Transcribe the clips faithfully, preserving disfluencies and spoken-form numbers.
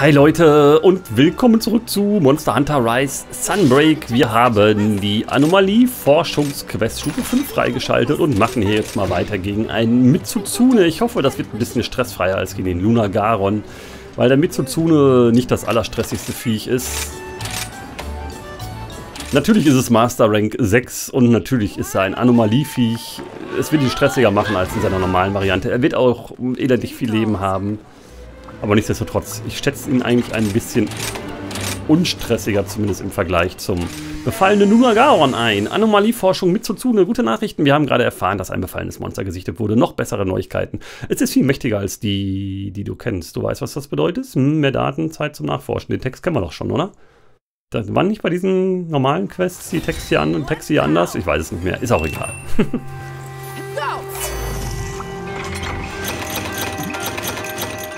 Hi Leute und willkommen zurück zu Monster Hunter Rise Sunbreak. Wir haben die Anomalieforschungsquest Stufe fünf freigeschaltet und machen hier jetzt mal weiter gegen einen Mizutsune. Ich hoffe, das wird ein bisschen stressfreier als gegen den Lunagaron, weil der Mizutsune nicht das allerstressigste Viech ist. Natürlich ist es Master Rank sechs und natürlich ist er ein Anomalieviech. Es wird ihn stressiger machen als in seiner normalen Variante. Er wird auch elendig viel Leben haben. Aber nichtsdestotrotz, ich schätze ihn eigentlich ein bisschen unstressiger, zumindest im Vergleich zum befallenen Lunagaron ein. Anomalieforschung Mizutsune. Gute Nachrichten, wir haben gerade erfahren, dass ein befallenes Monster gesichtet wurde. Noch bessere Neuigkeiten. Es ist viel mächtiger als die, die du kennst. Du weißt, was das bedeutet? Hm, mehr Daten, Zeit zum Nachforschen. Den Text kennen wir doch schon, oder? Da waren nicht bei diesen normalen Quests die Texte hier an und Texte hier anders? Ich weiß es nicht mehr. Ist auch egal.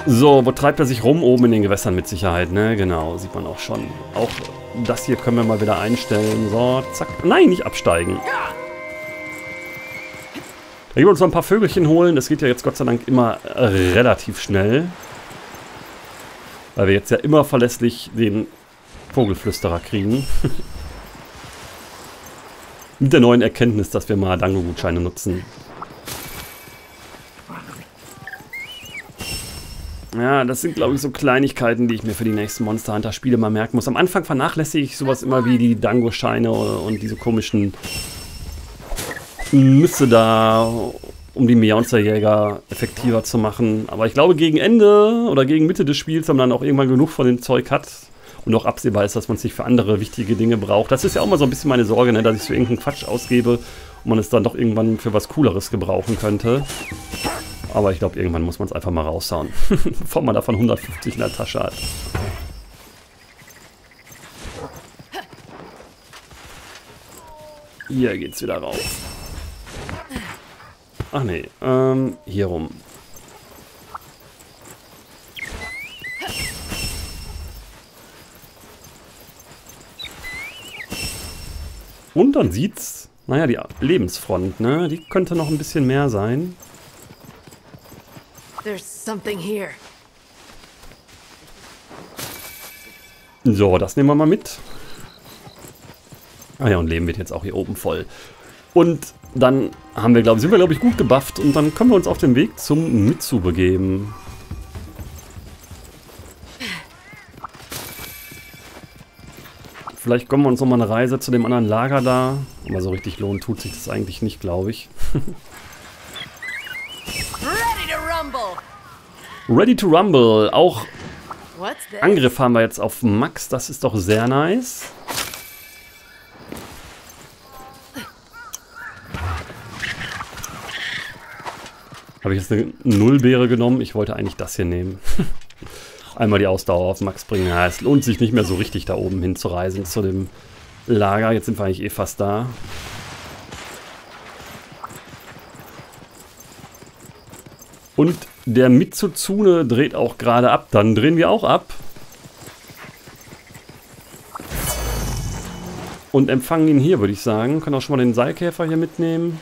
So, wo treibt er sich rum? Oben in den Gewässern mit Sicherheit, ne? Genau, sieht man auch schon. Auch das hier können wir mal wieder einstellen. So, zack. Nein, nicht absteigen. Da gehen wir uns noch ein paar Vögelchen holen. Das geht ja jetzt Gott sei Dank immer relativ schnell. Weil wir jetzt ja immer verlässlich den Vogelflüsterer kriegen. Mit der neuen Erkenntnis, dass wir mal Dango-Gutscheine nutzen. Ja, das sind, glaube ich, so Kleinigkeiten, die ich mir für die nächsten Monster Hunter Spiele mal merken muss. Am Anfang vernachlässige ich sowas immer wie die Dango-Scheine und diese komischen Nüsse da, um die Monsterjäger effektiver zu machen. Aber ich glaube, gegen Ende oder gegen Mitte des Spiels, wenn man dann auch irgendwann genug von dem Zeug hat und auch absehbar ist, dass man es nicht für andere wichtige Dinge braucht. Das ist ja auch mal so ein bisschen meine Sorge, ne, dass ich für irgendeinen Quatsch ausgebe und man es dann doch irgendwann für was Cooleres gebrauchen könnte. Aber ich glaube, irgendwann muss man es einfach mal raushauen, bevor man davon hundertfünfzig in der Tasche hat. Hier geht's wieder rauf. Ach nee, ähm, hier rum. Und dann sieht's, naja, die Lebensfront, ne? Die könnte noch ein bisschen mehr sein. So, das nehmen wir mal mit. Ah ja, und Leben wird jetzt auch hier oben voll. Und dann haben wir, glaube ich, sind wir, glaube ich, gut gebufft und dann können wir uns auf den Weg zum Mizu begeben. Vielleicht gönnen wir uns nochmal eine Reise zu dem anderen Lager da. Aber so richtig lohnt tut sich das eigentlich nicht, glaube ich. Ready to Rumble, auch Angriff haben wir jetzt auf Max, das ist doch sehr nice. Habe ich jetzt eine Nullbeere genommen? Ich wollte eigentlich das hier nehmen. Einmal die Ausdauer auf Max bringen. Ja, es lohnt sich nicht mehr so richtig da oben hinzureisen zu dem Lager. Jetzt sind wir eigentlich eh fast da. Und der Mizutsune dreht auch gerade ab. Dann drehen wir auch ab. Und empfangen ihn hier, würde ich sagen. Können auch schon mal den Seilkäfer hier mitnehmen.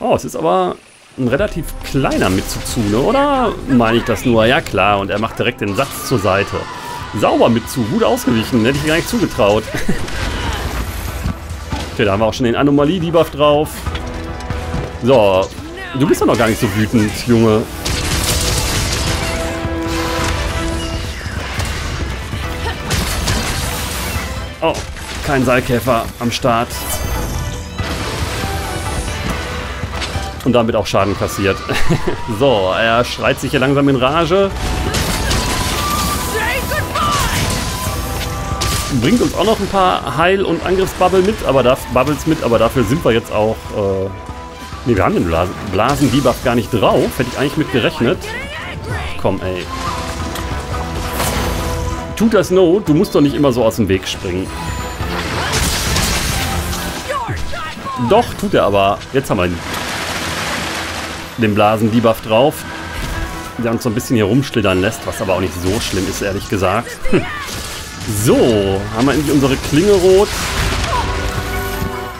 Oh, es ist aber ein relativ kleiner Mizutsune, oder? Meine ich das nur? Ja klar, und er macht direkt den Satz zur Seite. Sauber Mizu, gut ausgewichen. Hätte ich gar nicht zugetraut. Okay, da haben wir auch schon den Anomalie-Debuff drauf. So, du bist doch noch gar nicht so wütend, Junge. Oh, kein Seilkäfer am Start. Und damit auch Schaden kassiert. So, er schreit sich hier langsam in Rage. Bringt uns auch noch ein paar Heil- und Angriffsbubbles mit, aber da, Bubbles mit, aber dafür sind wir jetzt auch... Äh, Ne, wir haben den Blasen-Debuff gar nicht drauf. Hätte ich eigentlich mit gerechnet. Ach, komm, ey. Tut das Not, du musst doch nicht immer so aus dem Weg springen. Doch, tut er aber. Jetzt haben wir den Blasen-Debuff drauf. Der uns so ein bisschen hier rumschlittern lässt, was aber auch nicht so schlimm ist, ehrlich gesagt. So, haben wir endlich unsere Klinge rot.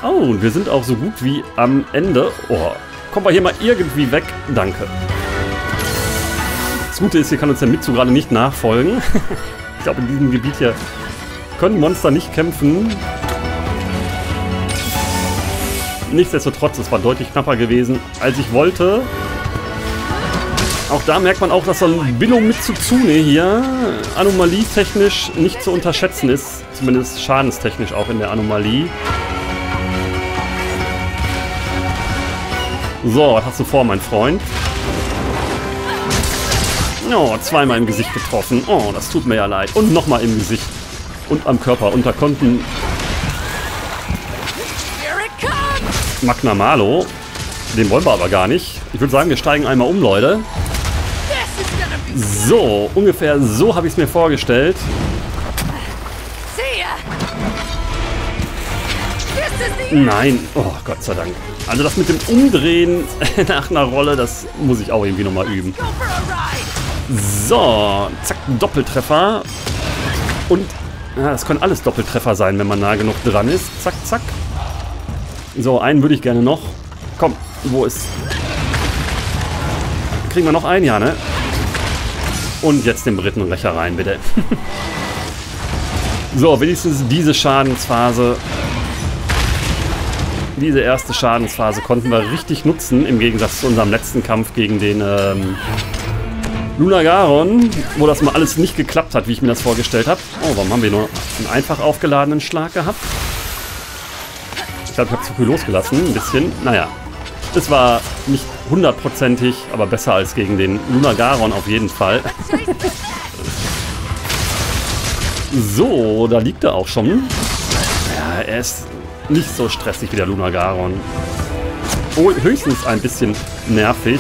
Oh, und wir sind auch so gut wie am Ende. Oh, kommen wir hier mal irgendwie weg. Danke. Das Gute ist, hier kann uns der Mitsu gerade nicht nachfolgen. Ich glaube, in diesem Gebiet hier können Monster nicht kämpfen. Nichtsdestotrotz, es war deutlich knapper gewesen, als ich wollte. Auch da merkt man auch, dass so ein Billo Mizutsune hier anomalietechnisch nicht zu unterschätzen ist. Zumindest schadenstechnisch auch in der Anomalie. So, was hast du vor, mein Freund? Oh, zweimal im Gesicht getroffen. Oh, das tut mir ja leid. Und nochmal im Gesicht. Und am Körper. Unter Konten. Magnamalo. Den wollen wir aber gar nicht. Ich würde sagen, wir steigen einmal um, Leute. So, ungefähr so habe ich es mir vorgestellt. Nein, oh Gott sei Dank. Also das mit dem Umdrehen nach einer Rolle, das muss ich auch irgendwie nochmal üben. So, zack, Doppeltreffer. Und ja, das können alles Doppeltreffer sein, wenn man nah genug dran ist. Zack, zack. So, einen würde ich gerne noch. Komm, wo ist... Kriegen wir noch einen, ja, ne? Und jetzt den dritten Rächer rein, bitte. So, wenigstens diese Schadensphase... Diese erste Schadensphase konnten wir richtig nutzen, im Gegensatz zu unserem letzten Kampf gegen den ähm, Lunagaron, wo das mal alles nicht geklappt hat, wie ich mir das vorgestellt habe. Oh, warum haben wir nur einen einfach aufgeladenen Schlag gehabt? Ich glaube, ich habe zu früh losgelassen, ein bisschen. Naja, es war nicht hundertprozentig, aber besser als gegen den Lunagaron auf jeden Fall. So, da liegt er auch schon. Ja, er ist... nicht so stressig wie der Lunagaron. Oh, höchstens ein bisschen nervig.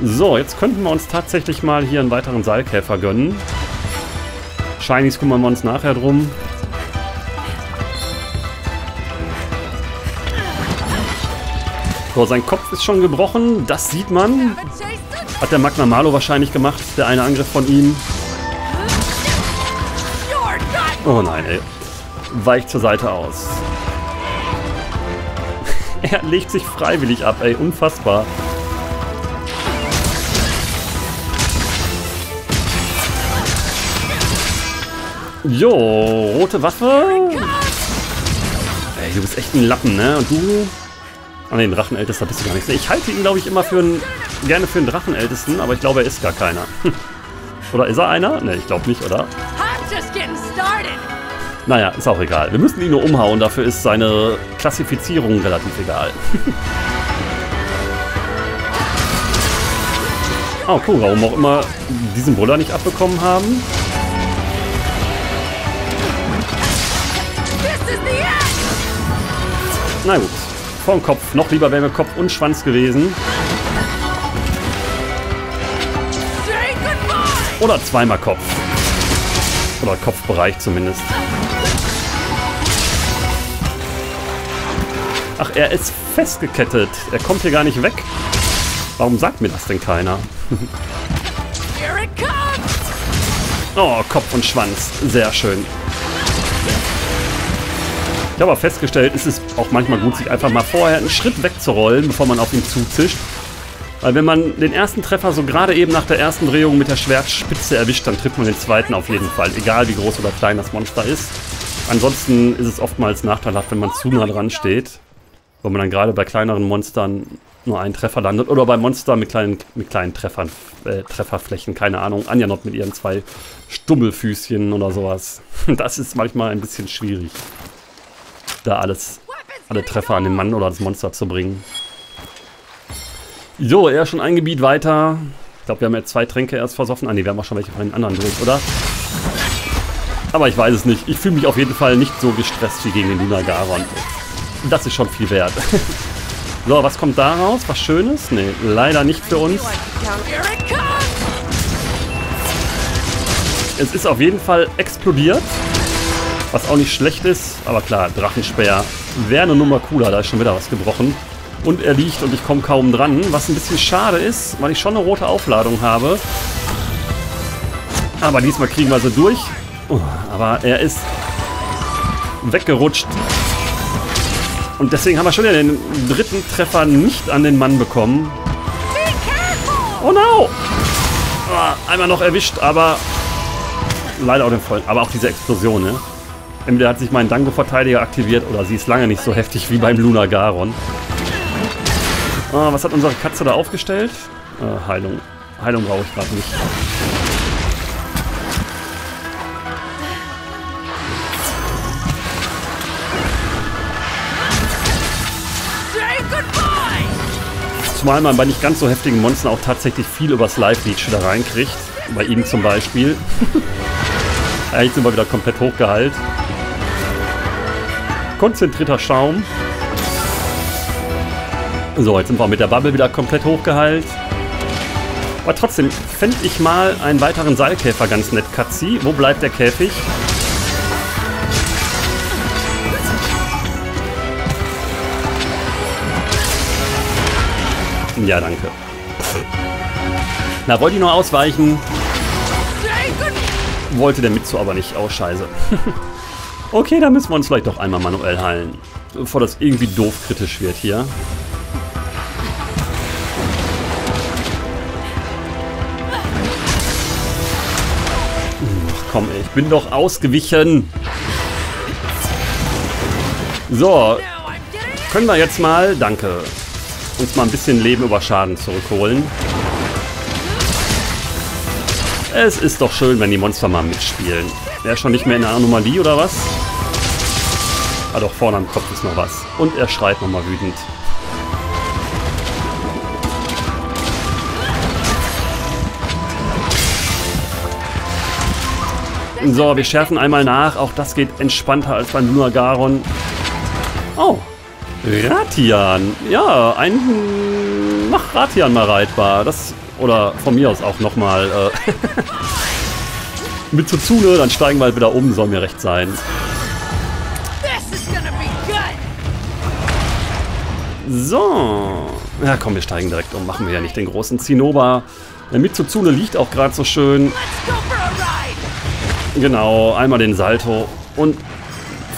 So, jetzt könnten wir uns tatsächlich mal hier einen weiteren Seilkäfer gönnen. Shinies kümmern wir uns nachher drum. So, sein Kopf ist schon gebrochen, das sieht man. Hat der Magnamalo wahrscheinlich gemacht, der eine Angriff von ihm. Oh nein, ey. Weicht zur Seite aus. Er legt sich freiwillig ab, ey. Unfassbar. Jo, rote Waffe. Ey, du bist echt ein Lappen, ne? Und du? Ah ne, ein Drachenältester bist du gar nicht. Ich halte ihn, glaube ich, immer für einen, gerne für einen Drachenältesten, aber ich glaube, er ist gar keiner. Oder ist er einer? Ne, ich glaube nicht, oder? Naja, ist auch egal. Wir müssen ihn nur umhauen, dafür ist seine Klassifizierung relativ egal. Oh, cool, warum auch immer diesen Brüller nicht abbekommen haben. Na gut, vorm Kopf. Noch lieber wäre mir Kopf und Schwanz gewesen. Oder zweimal Kopf. Oder Kopfbereich zumindest. Ach, er ist festgekettet. Er kommt hier gar nicht weg. Warum sagt mir das denn keiner? Oh, Kopf und Schwanz. Sehr schön. Ich habe aber festgestellt, es ist auch manchmal gut, sich einfach mal vorher einen Schritt wegzurollen, bevor man auf ihn zuzischt. Weil wenn man den ersten Treffer so gerade eben nach der ersten Drehung mit der Schwertspitze erwischt, dann trifft man den zweiten auf jeden Fall. Egal wie groß oder klein das Monster ist. Ansonsten ist es oftmals nachteilhaft, wenn man zu nah dran steht. Weil man dann gerade bei kleineren Monstern nur einen Treffer landet. Oder bei Monstern mit kleinen, mit kleinen Treffern, äh, Trefferflächen, keine Ahnung. Anjanot mit ihren zwei Stummelfüßchen oder sowas. Das ist manchmal ein bisschen schwierig. Da alles, alle Treffer an den Mann oder das Monster zu bringen. Jo, er ist schon ein Gebiet weiter. Ich glaube, wir haben jetzt zwei Tränke erst versoffen. Ah ne, wir haben auch schon welche von den anderen durch, oder? Aber ich weiß es nicht. Ich fühle mich auf jeden Fall nicht so gestresst wie gegen den Lunagaron. Das ist schon viel wert. So, was kommt da raus? Was Schönes? Ne, leider nicht für uns. Es ist auf jeden Fall explodiert. Was auch nicht schlecht ist. Aber klar, Drachenspeer wäre eine Nummer cooler. Da ist schon wieder was gebrochen. Und er liegt und ich komme kaum dran, was ein bisschen schade ist, weil ich schon eine rote Aufladung habe. Aber diesmal kriegen wir sie durch. Oh, aber er ist weggerutscht. Und deswegen haben wir schon den dritten Treffer nicht an den Mann bekommen. Aua, einmal noch erwischt, aber leider auch den vollen. Aber auch diese Explosion, ne? Entweder hat sich mein Dango-Verteidiger aktiviert oder sie ist lange nicht so heftig wie beim Lunagaron. Ah, was hat unsere Katze da aufgestellt? Ah, Heilung. Heilung brauche ich gerade nicht. Zumal man bei nicht ganz so heftigen Monstern auch tatsächlich viel übers Live-Leech da reinkriegt. Bei ihm zum Beispiel. Ja, jetzt sind wir wieder komplett hochgeheilt. Konzentrierter Schaum. So, jetzt sind wir mit der Bubble wieder komplett hochgeheilt. Aber trotzdem fände ich mal einen weiteren Seilkäfer ganz nett, Katzi. Wo bleibt der Käfig? Ja, danke. Na, wollte ich noch ausweichen. Wollte der Mitsu aber nicht. Oh, scheiße. Okay, da müssen wir uns vielleicht doch einmal manuell heilen. Bevor das irgendwie doof kritisch wird hier. Ach, komm, ey, ich bin doch ausgewichen. So. Können wir jetzt mal... Danke. Uns mal ein bisschen Leben über Schaden zurückholen. Es ist doch schön, wenn die Monster mal mitspielen. Er ist schon nicht mehr in der Anomalie, oder was? Ah doch, vorne am Kopf ist noch was. Und er schreit nochmal wütend. So, wir schärfen einmal nach. Auch das geht entspannter als beim Lunagaron. Oh! Rathian, ja, ein mach Rathian mal reitbar, das oder von mir aus auch nochmal äh, mit Mizutsune, dann steigen wir halt wieder um, soll mir recht sein. So, ja komm, wir steigen direkt um, machen wir ja nicht den großen Zinnober. Der Mizutsune liegt auch gerade so schön. Genau, einmal den Salto und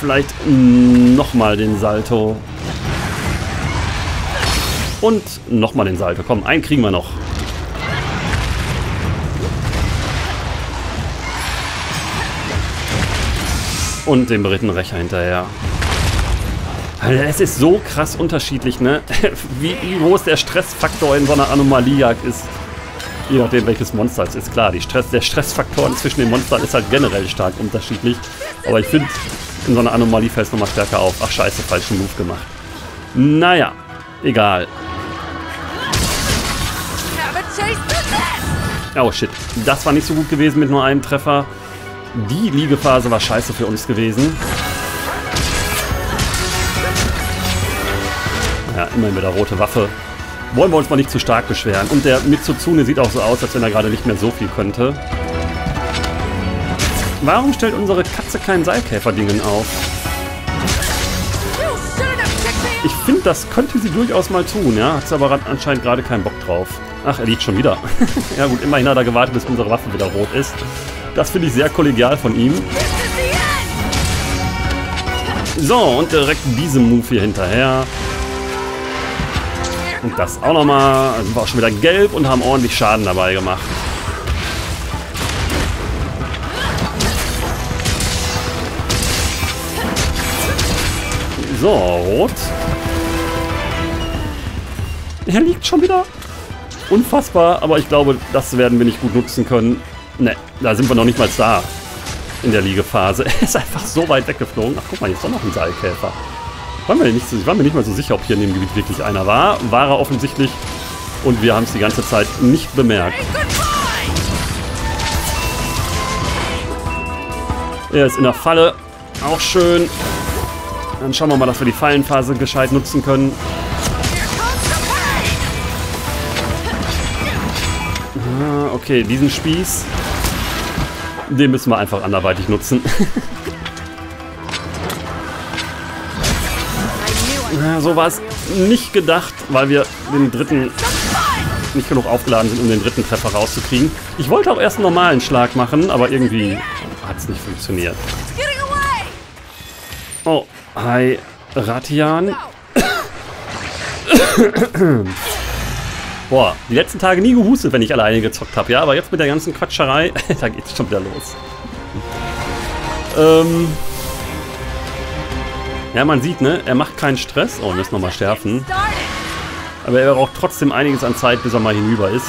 vielleicht nochmal den Salto. Und nochmal den Salto. Komm, einen kriegen wir noch. Und den Brittenrecher hinterher. Es ist so krass unterschiedlich, ne? Wie groß der Stressfaktor in so einer Anomaliejagd ist. Je nachdem, welches Monster es ist. Klar, die Stress, der Stressfaktor zwischen den Monstern ist halt generell stark unterschiedlich. Aber ich finde, in so einer Anomalie fällt es nochmal stärker auf. Ach, scheiße, falschen Move gemacht. Naja. Egal. Oh shit, das war nicht so gut gewesen mit nur einem Treffer. Die Liegephase war scheiße für uns gewesen. Ja, immerhin mit der roten Waffe. Wollen wir uns mal nicht zu stark beschweren. Und der Mizutsune sieht auch so aus, als wenn er gerade nicht mehr so viel könnte. Warum stellt unsere Katze kein Seilkäfer-Dingen auf? Ich finde, das könnte sie durchaus mal tun, ja. Hat sie aber anscheinend gerade keinen Bock drauf. Ach, er liegt schon wieder. Ja gut, immerhin hat er gewartet, bis unsere Waffe wieder rot ist. Das finde ich sehr kollegial von ihm. So, und direkt diesem Move hier hinterher. Und das auch nochmal. Dann sind wir auch schon wieder gelb und haben ordentlich Schaden dabei gemacht. So, rot. Er liegt schon wieder. Unfassbar, aber ich glaube, das werden wir nicht gut nutzen können. Ne, da sind wir noch nicht mal da. In der Liegephase. Er ist einfach so weit weggeflogen. Ach, guck mal, jetzt ist doch noch ein Seilkäfer. War mir nicht so, ich war mir nicht mal so sicher, ob hier in dem Gebiet wirklich einer war. War er offensichtlich. Und wir haben es die ganze Zeit nicht bemerkt. Er ist in der Falle. Auch schön. Dann schauen wir mal, dass wir die Fallenphase gescheit nutzen können. Okay, diesen Spieß, den müssen wir einfach anderweitig nutzen. Ja, so war es nicht gedacht, weil wir den dritten nicht genug aufgeladen sind, um den dritten Treffer rauszukriegen. Ich wollte auch erst einen normalen Schlag machen, aber irgendwie hat es nicht funktioniert. Oh, hi, Rathian. Boah, die letzten Tage nie gehustet, wenn ich alleine gezockt habe, ja? Aber jetzt mit der ganzen Quatscherei, da geht's schon wieder los. ähm... Ja, man sieht, ne? Er macht keinen Stress. Oh, wir müssen nochmal schärfen. Aber er braucht trotzdem einiges an Zeit, bis er mal hinüber ist.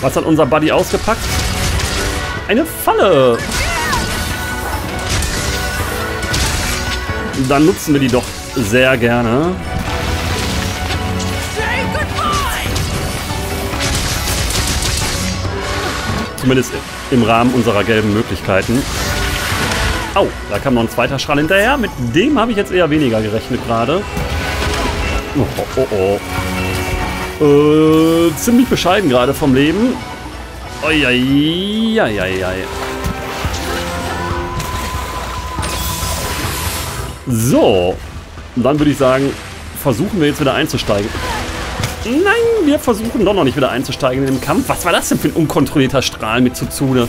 Was hat unser Buddy ausgepackt? Eine Falle! Dann nutzen wir die doch sehr gerne. Zumindest im Rahmen unserer gelben Möglichkeiten. Au, da kam noch ein zweiter Strahl hinterher. Mit dem habe ich jetzt eher weniger gerechnet gerade. Oh, oh, oh. Äh, ziemlich bescheiden gerade vom Leben. Oi, oi, oi, oi. So, dann würde ich sagen, versuchen wir jetzt wieder einzusteigen. Nein, wir versuchen doch noch nicht wieder einzusteigen in den Kampf. Was war das denn für ein unkontrollierter Strahl mit Mizutsune?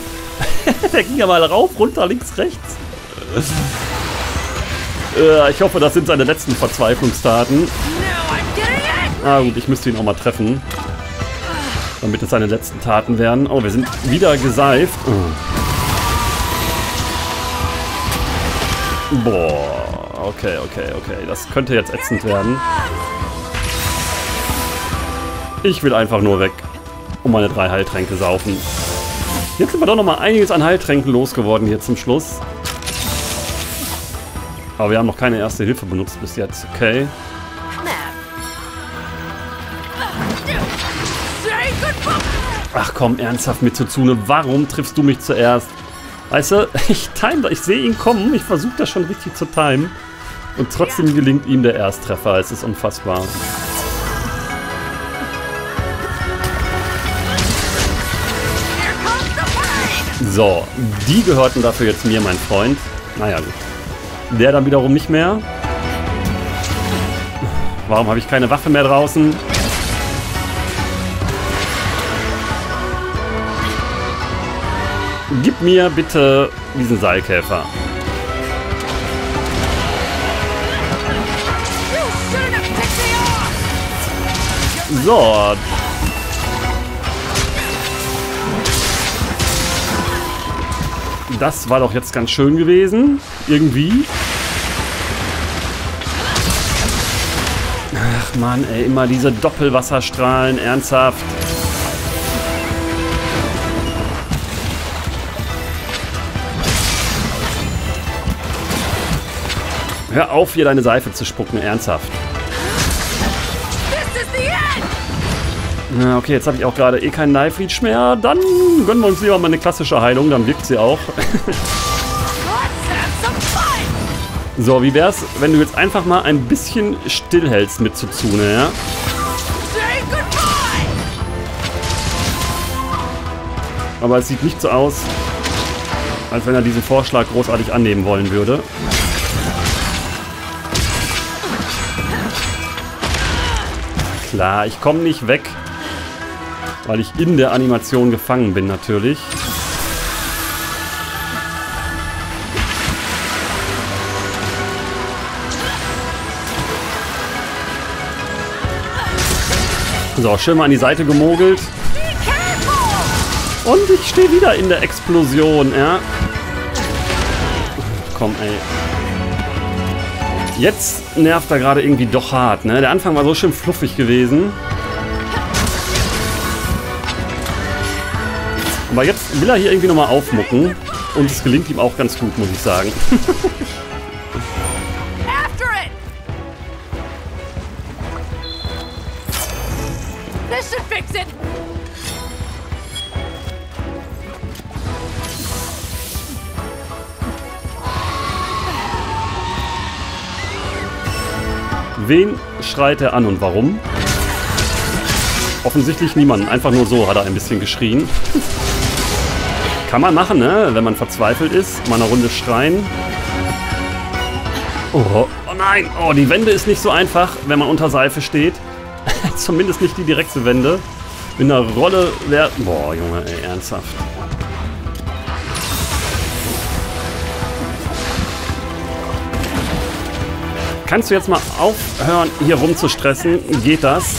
Der ging ja mal rauf, runter, links, rechts. Äh, ich hoffe, das sind seine letzten Verzweiflungstaten. Ah gut, ich müsste ihn auch mal treffen, damit es seine letzten Taten werden. Oh, wir sind wieder geseift. Oh. Boah, okay, okay, okay. Das könnte jetzt ätzend werden. Ich will einfach nur weg und meine drei Heiltränke saufen. Jetzt sind wir doch noch mal einiges an Heiltränken losgeworden hier zum Schluss. Aber wir haben noch keine erste Hilfe benutzt bis jetzt, okay. Ach komm, ernsthaft Mizutsune, warum triffst du mich zuerst? Weißt du, ich time, ich sehe ihn kommen, ich versuche das schon richtig zu timen. Und trotzdem gelingt ihm der Ersttreffer, es ist unfassbar. So, die gehörten dafür jetzt mir, mein Freund. Naja, gut. Der dann wiederum nicht mehr. Warum habe ich keine Waffe mehr draußen? Gib mir bitte diesen Seilkäfer. So. Das war doch jetzt ganz schön gewesen. Irgendwie. Ach man, ey, immer diese Doppelwasserstrahlen, ernsthaft. Hör auf, hier deine Seife zu spucken, ernsthaft. Na, okay, jetzt habe ich auch gerade eh keinen Knife Reach mehr. Dann gönnen wir uns lieber mal eine klassische Heilung, dann wirkt sie auch. So, wie wär's, wenn du jetzt einfach mal ein bisschen stillhältst mit Mizutsune, ja? Aber es sieht nicht so aus, als wenn er diesen Vorschlag großartig annehmen wollen würde. Klar, ich komme nicht weg, weil ich in der Animation gefangen bin natürlich. So, schön mal an die Seite gemogelt. Und ich stehe wieder in der Explosion, ja. Komm, ey. Jetzt nervt er gerade irgendwie doch hart, ne? Der Anfang war so schön fluffig gewesen. Aber jetzt will er hier irgendwie nochmal aufmucken. Und es gelingt ihm auch ganz gut, muss ich sagen. Wen schreit er an und warum? Offensichtlich niemanden. Einfach nur so hat er ein bisschen geschrien. Kann man machen, ne? Wenn man verzweifelt ist. Mal eine Runde schreien. Oh, oh nein. Oh, die Wende ist nicht so einfach, wenn man unter Seife steht. Zumindest nicht die direkte Wende. Mit einer Rolle wäre... Boah, Junge, ey, ernsthaft. Kannst du jetzt mal aufhören, hier rumzustressen? Geht das?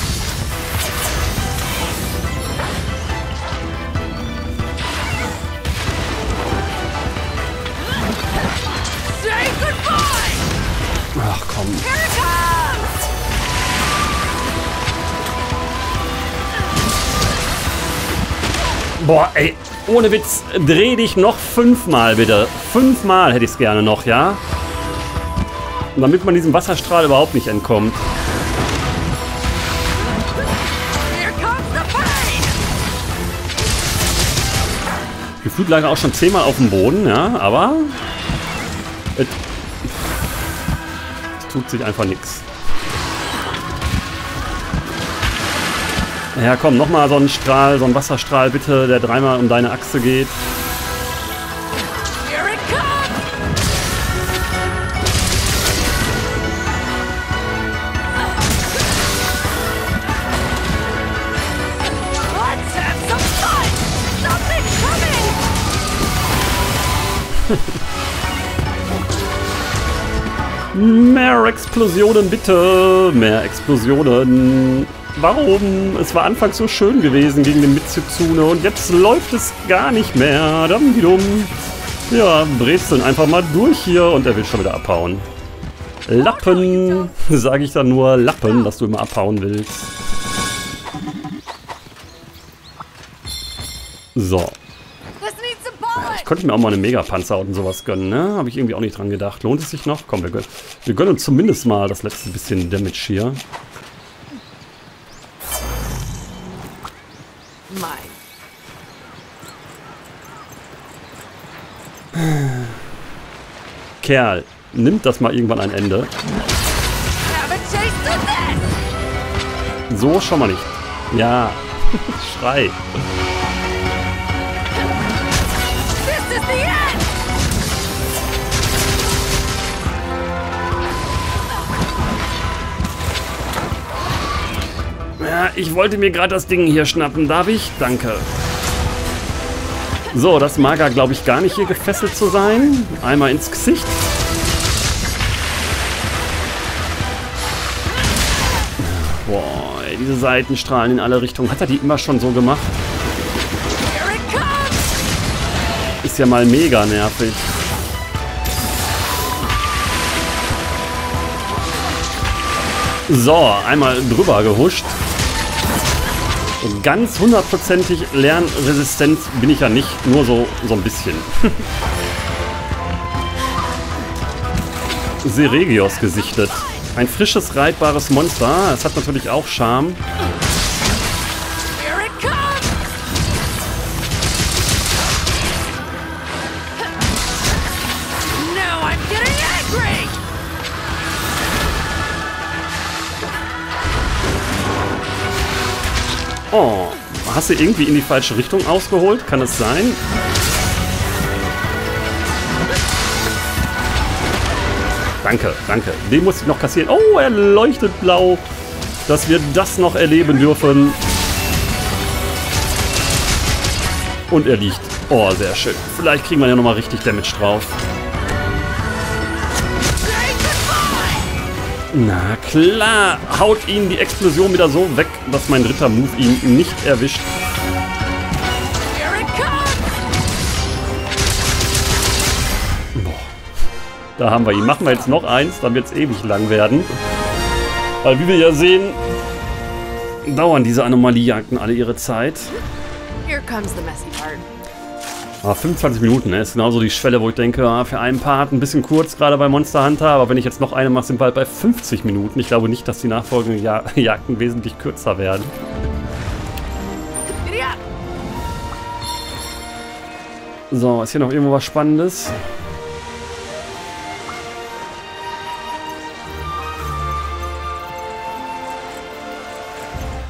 Ach komm. Boah, ey. Ohne Witz, dreh dich noch fünfmal bitte. Fünfmal hätte ich es gerne noch, ja? Damit man diesem Wasserstrahl überhaupt nicht entkommt. Gefühlt lag er auch schon zehnmal auf dem Boden, ja, aber es tut sich einfach nichts. Ja komm, nochmal so ein Strahl, so ein Wasserstrahl bitte, der dreimal um deine Achse geht. Mehr Explosionen bitte! Mehr Explosionen! Warum? Es war anfangs so schön gewesen gegen den Mizutsune und jetzt läuft es gar nicht mehr. Dann wiederum. Ja, Brezeln einfach mal durch hier und er will schon wieder abhauen. Lappen! Sage ich dann nur Lappen, dass du immer abhauen willst. So. Ich konnte mir auch mal eine Megapanzer und sowas gönnen, ne? Habe ich irgendwie auch nicht dran gedacht. Lohnt es sich noch? Komm, wir gönnen, wir gönnen uns zumindest mal das letzte bisschen Damage hier. Mein. Kerl, nimmt das mal irgendwann ein Ende. So, schon mal nicht. Ja, schrei. Ja, ich wollte mir gerade das Ding hier schnappen. Darf ich? Danke. So, das mag er, glaube ich, gar nicht hier gefesselt zu sein. Einmal ins Gesicht. Boah, diese Seitenstrahlen in alle Richtungen. Hat er die immer schon so gemacht? Ist ja mal mega nervig. So, einmal drüber gehuscht. Ganz hundertprozentig lernresistent bin ich ja nicht, nur so, so ein bisschen. Seregios gesichtet. Ein frisches, reitbares Monster. Es hat natürlich auch Charme. Oh, hast du irgendwie in die falsche Richtung ausgeholt? Kann es sein? Danke, danke. Den musste ich noch kassieren. Oh, er leuchtet blau. Dass wir das noch erleben dürfen. Und er liegt. Oh, sehr schön. Vielleicht kriegen wir ja nochmal richtig Damage drauf. Na klar, haut ihn die Explosion wieder so weg, dass mein dritter Move ihn nicht erwischt. Boah. Da haben wir ihn. Machen wir jetzt noch eins, dann wird es ewig lang werden. Weil wie wir ja sehen, dauern diese Anomaliejagden alle ihre Zeit. Ah, fünfundzwanzig Minuten, ne? Ist genauso die Schwelle, wo ich denke, ah, für einen Part ein bisschen kurz, gerade bei Monster Hunter. Aber wenn ich jetzt noch eine mache, sind wir halt bei fünfzig Minuten. Ich glaube nicht, dass die nachfolgenden Jag- Jagden wesentlich kürzer werden. So, ist hier noch irgendwo was Spannendes?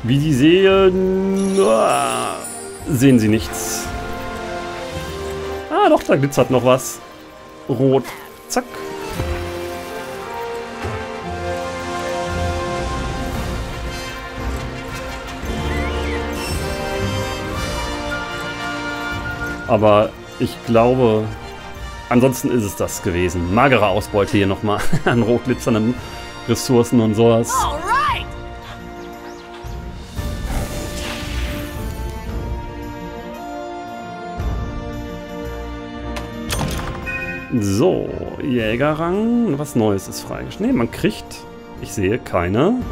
Wie Sie sehen, ah, sehen Sie nichts. Ah, doch, da glitzert noch was. Rot. Zack. Aber ich glaube, ansonsten ist es das gewesen. Magere Ausbeute hier nochmal an rot glitzerndem Ressourcen und sowas. Alright. So, Jägerrang. Was Neues ist freigeschaltet. Nee, man kriegt, ich sehe, keine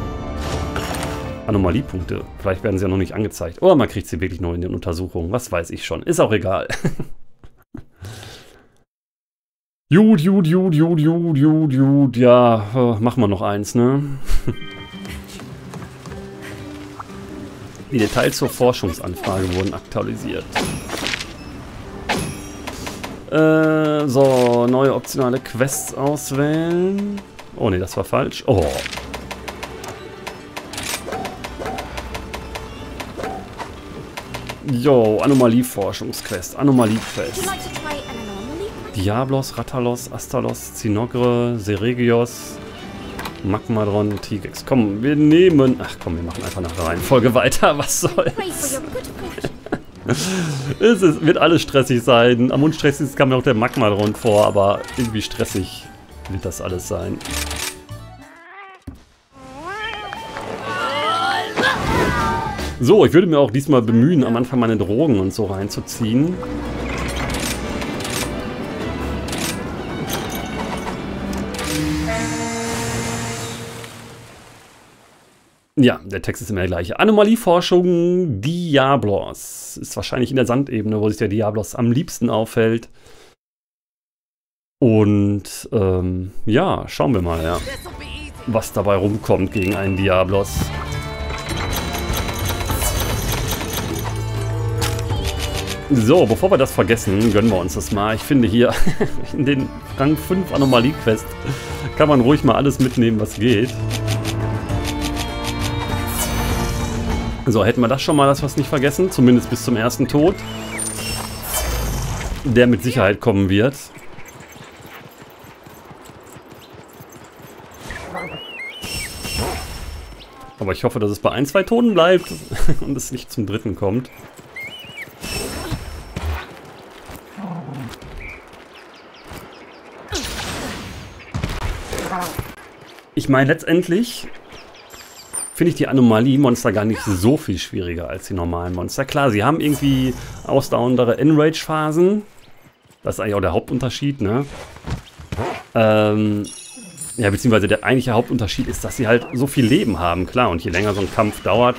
Anomaliepunkte. Vielleicht werden sie ja noch nicht angezeigt. Oder man kriegt sie wirklich nur in den Untersuchungen. Was weiß ich schon. Ist auch egal. Jut, jut, jut, jut, jut, jut, jut. Ja, oh, machen wir noch eins, ne? Die Details zur Forschungsanfrage wurden aktualisiert. Äh, so, neue optionale Quests auswählen. Oh ne, das war falsch. Oh. Jo, Anomalieforschungsquest, Anomaliequest. Diablos, Rathalos, Astalos, Zinogre, Seregios, Magnamalo, Tigrex. Komm, wir nehmen... Ach komm, wir machen einfach nach der Reihenfolge weiter. Was soll's? Es ist, wird alles stressig sein. Am unstressigsten kam mir auch der Magnamalo vor, aber irgendwie stressig wird das alles sein. So, ich würde mir auch diesmal bemühen, am Anfang meine Drogen und so reinzuziehen. Ja, der Text ist immer der gleiche. Anomalieforschung Diablos. Ist wahrscheinlich in der Sandebene, wo sich der Diablos am liebsten aufhält. Und ähm, ja, schauen wir mal, ja, was dabei rumkommt gegen einen Diablos. So, bevor wir das vergessen, gönnen wir uns das mal. Ich finde hier in den Rang fünf Anomalie-Quest kann man ruhig mal alles mitnehmen, was geht. So, hätten wir das schon mal, das was nicht vergessen. Zumindest bis zum ersten Tod. Der mit Sicherheit kommen wird. Aber ich hoffe, dass es bei ein, zwei Toten bleibt und es nicht zum dritten kommt. Ich meine, letztendlich finde ich die Anomalie-Monster gar nicht so viel schwieriger als die normalen Monster. Klar, sie haben irgendwie ausdauerndere Enrage-Phasen. Das ist eigentlich auch der Hauptunterschied, ne? Ähm, ja, beziehungsweise der eigentliche Hauptunterschied ist, dass sie halt so viel Leben haben, klar. Und je länger so ein Kampf dauert,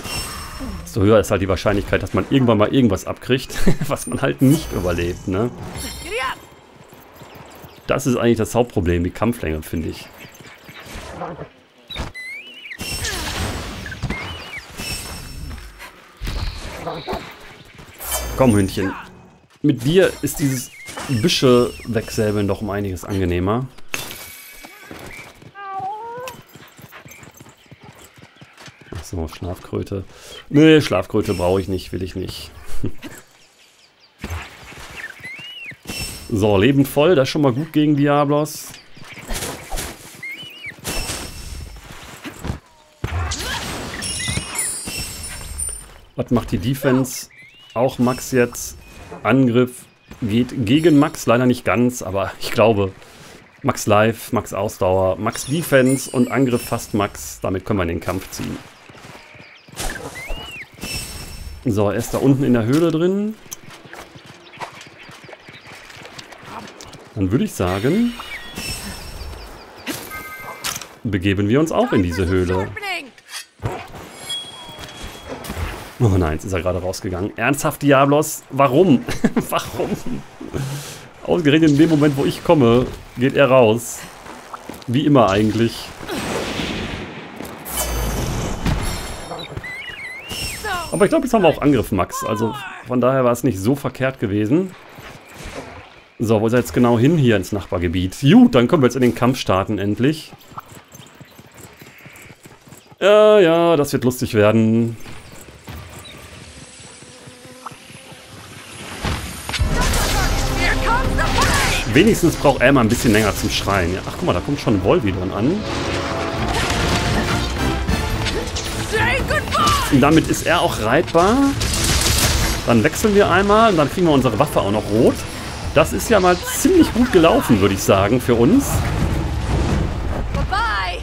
desto höher ist halt die Wahrscheinlichkeit, dass man irgendwann mal irgendwas abkriegt, was man halt nicht überlebt, ne? Das ist eigentlich das Hauptproblem, die Kampflänge, finde ich. Komm, Hündchen. Mit dir ist dieses Büsche wegsäbeln doch um einiges angenehmer. Achso, Schlafkröte. Nee, Schlafkröte brauche ich nicht, will ich nicht. So, Leben voll, das ist schon mal gut gegen Diablos. Was macht die Defense? Auch Max jetzt. Angriff geht gegen Max, leider nicht ganz, aber ich glaube, Max Life, Max Ausdauer, Max Defense und Angriff fast Max. Damit können wir in den Kampf ziehen. So, er ist da unten in der Höhle drin. Dann würde ich sagen, begeben wir uns auch in diese Höhle. Oh nein, jetzt ist er gerade rausgegangen. Ernsthaft, Diablos? Warum? Warum? Ausgerechnet in dem Moment, wo ich komme, geht er raus. Wie immer eigentlich. Aber ich glaube, jetzt haben wir auch Angriff, Max. Also von daher war es nicht so verkehrt gewesen. So, wo ist er jetzt genau hin? Hier ins Nachbargebiet. Gut, dann können wir jetzt in den Kampf starten, endlich. Ja, ja, das wird lustig werden. Wenigstens braucht er mal ein bisschen länger zum Schreien. Ja, ach guck mal, da kommt schon Volvidon an. Und damit ist er auch reitbar. Dann wechseln wir einmal und dann kriegen wir unsere Waffe auch noch rot. Das ist ja mal ziemlich gut gelaufen, würde ich sagen, für uns. Bye-bye.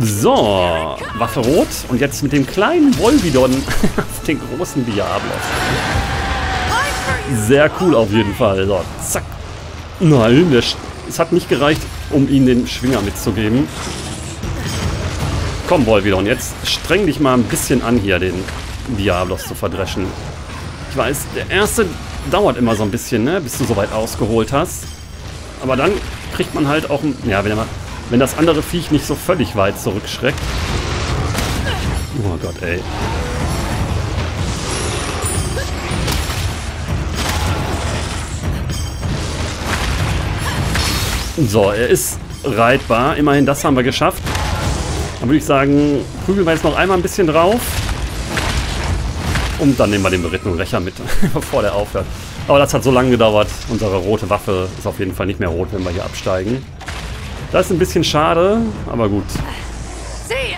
So, Waffe rot und jetzt mit dem kleinen Volvidon auf den großen Diablos. Sehr cool auf jeden Fall. So, zack. Nein, der es hat nicht gereicht, um ihm den Schwinger mitzugeben. Komm, Volvidon, jetzt streng dich mal ein bisschen an, hier den Diablos zu verdreschen. Ich weiß, der erste dauert immer so ein bisschen, ne, bis du soweit ausgeholt hast. Aber dann kriegt man halt auch ein... Ja, wenn er mal... Wenn das andere Viech nicht so völlig weit zurückschreckt. Oh Gott, ey. So, er ist reitbar. Immerhin das haben wir geschafft. Dann würde ich sagen, prügeln wir jetzt noch einmal ein bisschen drauf. Und dann nehmen wir den berittenen Rächer mit, bevor der aufhört. Aber das hat so lange gedauert. Unsere rote Waffe ist auf jeden Fall nicht mehr rot, wenn wir hier absteigen. Das ist ein bisschen schade, aber gut.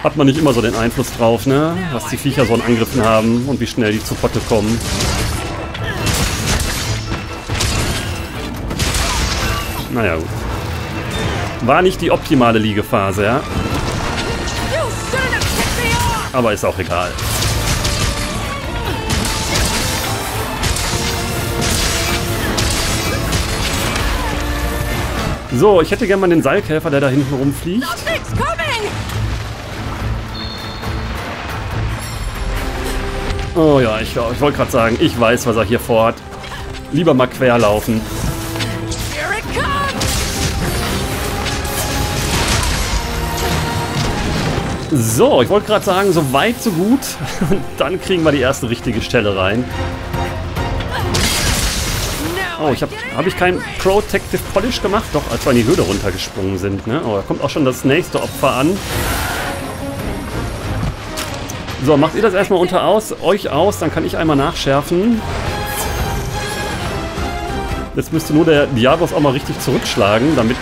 Hat man nicht immer so den Einfluss drauf, ne? Was die Viecher so an Angriffen haben und wie schnell die zu Potte kommen. Naja, gut. War nicht die optimale Liegephase, ja? Aber ist auch egal. So, ich hätte gerne mal den Seilkäfer, der da hinten rumfliegt. Oh ja, ich, ich wollte gerade sagen, ich weiß, was er hier vorhat. Lieber mal quer laufen. So, ich wollte gerade sagen, so weit, so gut. Und dann kriegen wir die erste richtige Stelle rein. Oh, ich habe hab ich keinen Protective Polish gemacht? Doch, als wir in die Höhle runtergesprungen sind, ne? Oh, da kommt auch schon das nächste Opfer an. So, macht ihr das erstmal unter aus, euch aus, dann kann ich einmal nachschärfen. Jetzt müsste nur der Diablos auch mal richtig zurückschlagen, damit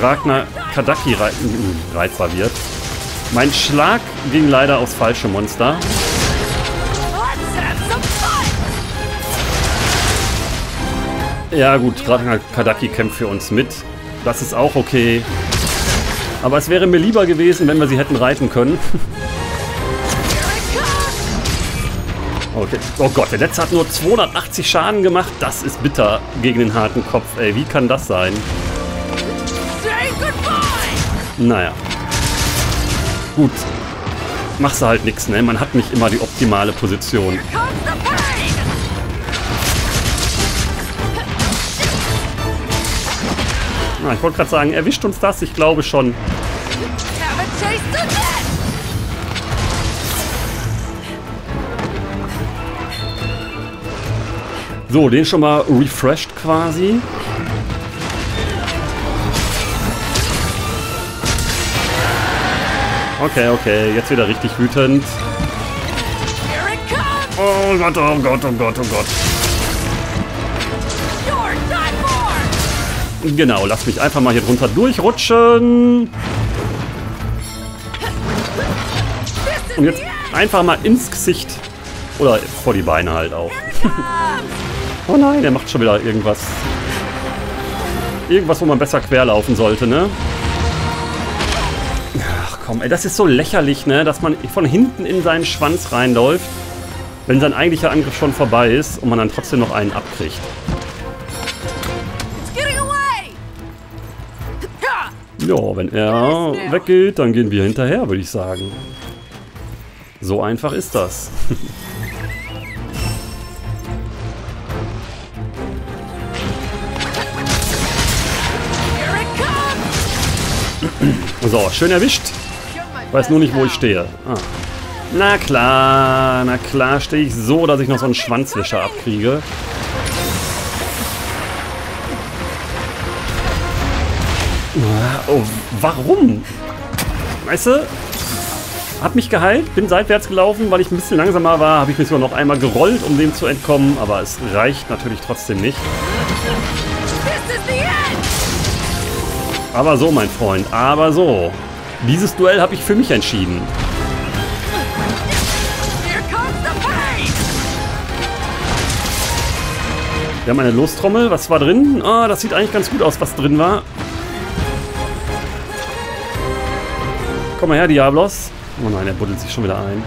Ragnar Kadaki rei reizbar wird. Mein Schlag ging leider aufs falsche Monster. Ja gut, Ragnar Kadaki kämpft für uns mit. Das ist auch okay. Aber es wäre mir lieber gewesen, wenn wir sie hätten reiten können. Okay. Oh Gott, der letzte hat nur zweihundertachtzig Schaden gemacht. Das ist bitter gegen den harten Kopf. Ey, wie kann das sein? Naja. Gut. Machst du halt nichts, ne? Man hat nicht immer die optimale Position. Na, ich wollte gerade sagen, erwischt uns das? Ich glaube schon. So, den schon mal refreshed quasi. Okay, okay, jetzt wieder richtig wütend. Oh Gott, oh Gott, oh Gott, oh Gott. Genau, lass mich einfach mal hier drunter durchrutschen. Und jetzt einfach mal ins Gesicht. Oder vor die Beine halt auch. Oh nein, der macht schon wieder irgendwas. Irgendwas, wo man besser querlaufen sollte, ne? Ach komm, ey, das ist so lächerlich, ne? Dass man von hinten in seinen Schwanz reinläuft, wenn sein eigentlicher Angriff schon vorbei ist und man dann trotzdem noch einen abkriegt. Ja, wenn er weggeht, dann gehen wir hinterher, würde ich sagen. So einfach ist das. So, schön erwischt. Weiß nur nicht, wo ich stehe. Ah. Na klar, na klar stehe ich so, dass ich noch so einen Schwanzwischer abkriege. Oh, warum? Weißt du, hab mich geheilt, bin seitwärts gelaufen, weil ich ein bisschen langsamer war, habe ich mich sogar noch einmal gerollt, um dem zu entkommen, aber es reicht natürlich trotzdem nicht. Aber so, mein Freund, aber so. Dieses Duell habe ich für mich entschieden. Wir haben eine Lostrommel, was war drin? Oh, das sieht eigentlich ganz gut aus, was drin war. Komm mal her, Diablos. Oh nein, er buddelt sich schon wieder ein.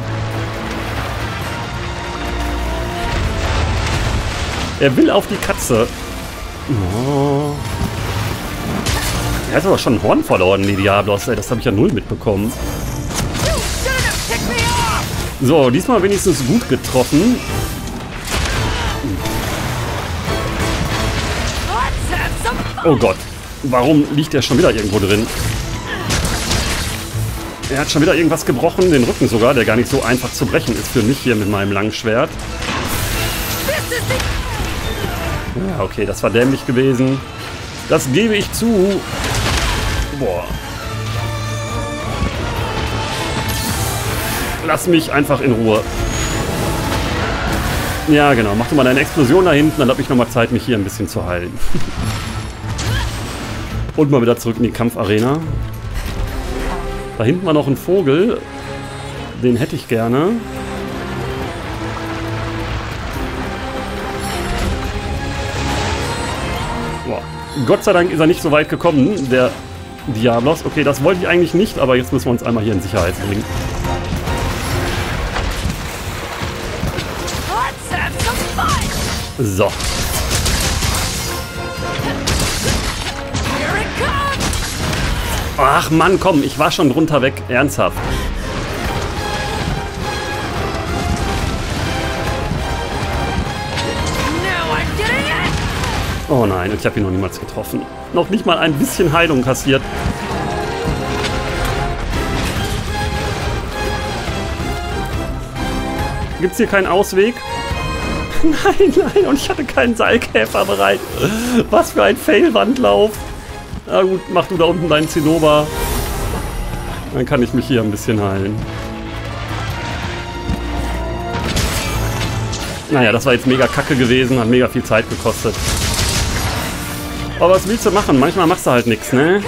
Er will auf die Katze. Oh. Er hat aber schon ein Horn verloren, die Diablos. Ey, das habe ich ja null mitbekommen. So, diesmal wenigstens gut getroffen. Oh Gott. Warum liegt er schon wieder irgendwo drin? Er hat schon wieder irgendwas gebrochen. Den Rücken sogar, der gar nicht so einfach zu brechen ist für mich hier mit meinem langen Schwert. Ja, okay, das war dämlich gewesen. Das gebe ich zu. Boah. Lass mich einfach in Ruhe. Ja, genau. Mach du mal deine Explosion da hinten, dann habe ich nochmal Zeit, mich hier ein bisschen zu heilen. Und mal wieder zurück in die Kampfarena. Da hinten war noch ein Vogel. Den hätte ich gerne. Boah. Gott sei Dank ist er nicht so weit gekommen, der Diablos. Okay, das wollte ich eigentlich nicht, aber jetzt müssen wir uns einmal hier in Sicherheit bringen. So. Ach Mann, komm, ich war schon drunter weg. Ernsthaft. Oh nein, ich habe ihn noch niemals getroffen. Noch nicht mal ein bisschen Heilung kassiert. Gibt's hier keinen Ausweg? Nein, nein, und ich hatte keinen Seilkäfer bereit. Was für ein Fail-Wandlauf. Na gut, mach du da unten deinen Zinnober. Dann kann ich mich hier ein bisschen heilen. Naja, das war jetzt mega kacke gewesen, hat mega viel Zeit gekostet. Aber was willst du machen? Manchmal machst du halt nichts, ne?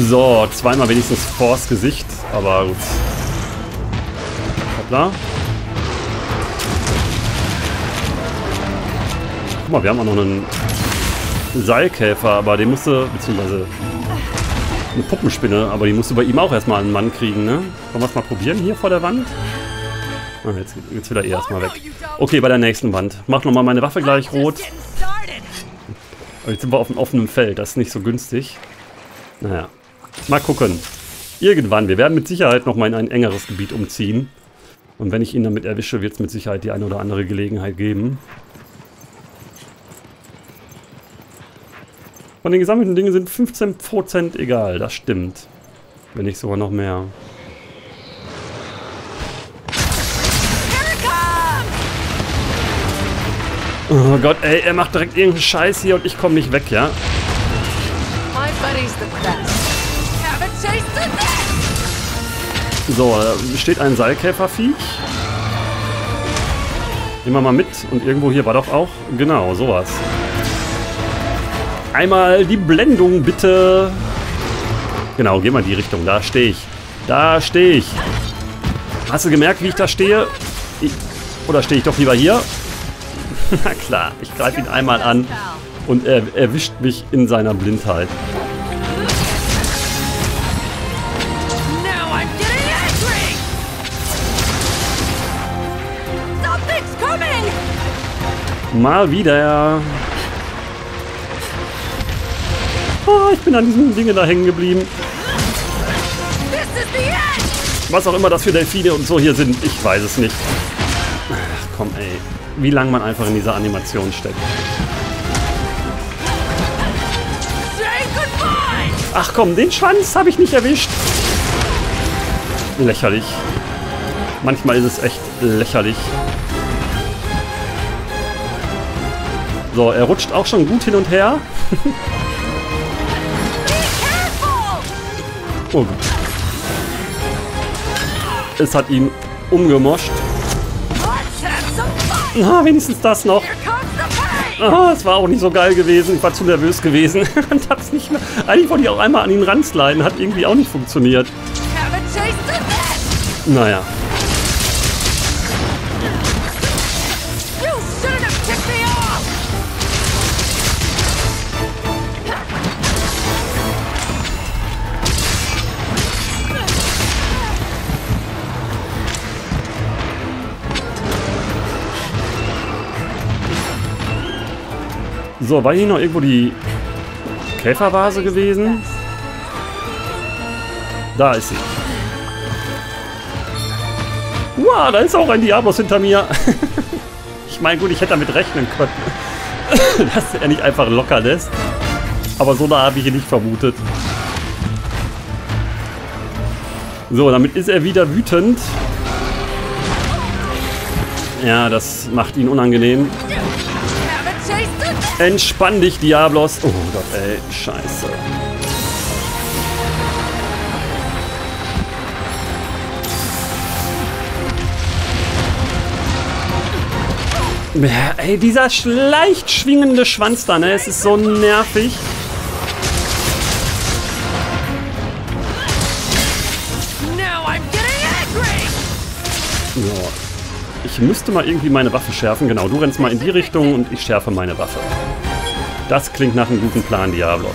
So, zweimal wenigstens vors Gesicht, aber gut. Hoppla. Guck mal, wir haben auch noch einen Seilkäfer, aber den musste, beziehungsweise eine Puppenspinne, aber die musste bei ihm auch erstmal einen Mann kriegen, ne? Wollen wir es mal probieren hier vor der Wand? Ah, jetzt, jetzt will er eh erstmal weg. Okay, bei der nächsten Wand. Mach nochmal meine Waffe gleich rot. Aber jetzt sind wir auf dem offenen Feld, das ist nicht so günstig. Naja, mal gucken. Irgendwann, wir werden mit Sicherheit nochmal in ein engeres Gebiet umziehen. Und wenn ich ihn damit erwische, wird es mit Sicherheit die eine oder andere Gelegenheit geben. Von den gesammelten Dingen sind fünfzehn Prozent egal, das stimmt. Wenn nicht sogar noch mehr. Oh Gott, ey, er macht direkt irgendeinen Scheiß hier und ich komme nicht weg, ja? So, da steht ein Seilkäferviech. Nehmen wir mal mit. Und irgendwo hier war doch auch... Genau, sowas. Einmal die Blendung, bitte. Genau, geh mal in die Richtung. Da stehe ich. Da stehe ich. Hast du gemerkt, wie ich da stehe? Ich, oder stehe ich doch lieber hier? Na klar, ich greife ihn einmal an. Und er erwischt mich in seiner Blindheit. Mal wieder. Oh, ich bin an diesen Dingen da hängen geblieben. Was auch immer das für Delfine und so hier sind, ich weiß es nicht. Ach komm ey, wie lange man einfach in dieser Animation steckt. Ach komm, den Schwanz habe ich nicht erwischt. Lächerlich. Manchmal ist es echt lächerlich. So, er rutscht auch schon gut hin und her. Oh Gott. Es hat ihn umgemoscht. Ah, wenigstens das noch. Ah, es war auch nicht so geil gewesen. Ich war zu nervös gewesen. Und hab's nicht mehr. Eigentlich wollte ich auch einmal an ihn ransliden. Hat irgendwie auch nicht funktioniert. Naja. So, war hier noch irgendwo die Käfervase gewesen? Da ist sie. Wow, da ist auch ein Diablos hinter mir. Ich meine, gut, ich hätte damit rechnen können, dass er nicht einfach locker lässt. Aber so nah habe ich ihn nicht vermutet. So, damit ist er wieder wütend. Ja, das macht ihn unangenehm. Entspann dich, Diablos. Oh Gott, ey, scheiße. Ja, ey, dieser leicht schwingende Schwanz da, ne? Es ist so nervig. So. Ich müsste mal irgendwie meine Waffe schärfen. Genau, du rennst mal in die Richtung und ich schärfe meine Waffe. Das klingt nach einem guten Plan, Diablos.